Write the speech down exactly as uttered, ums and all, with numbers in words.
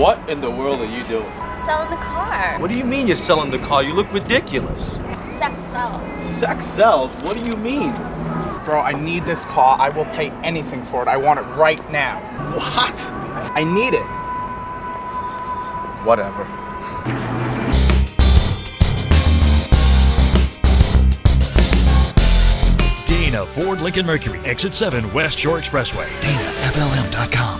What in the world are you doing? I'm selling the car. What do you mean you're selling the car? You look ridiculous. Sex sells. Sex sells? What do you mean? Bro, I need this car. I will pay anything for it. I want it right now. What? I need it. Whatever. Dana, Ford Lincoln Mercury, Exit seven, West Shore Expressway. Dana F L M dot com.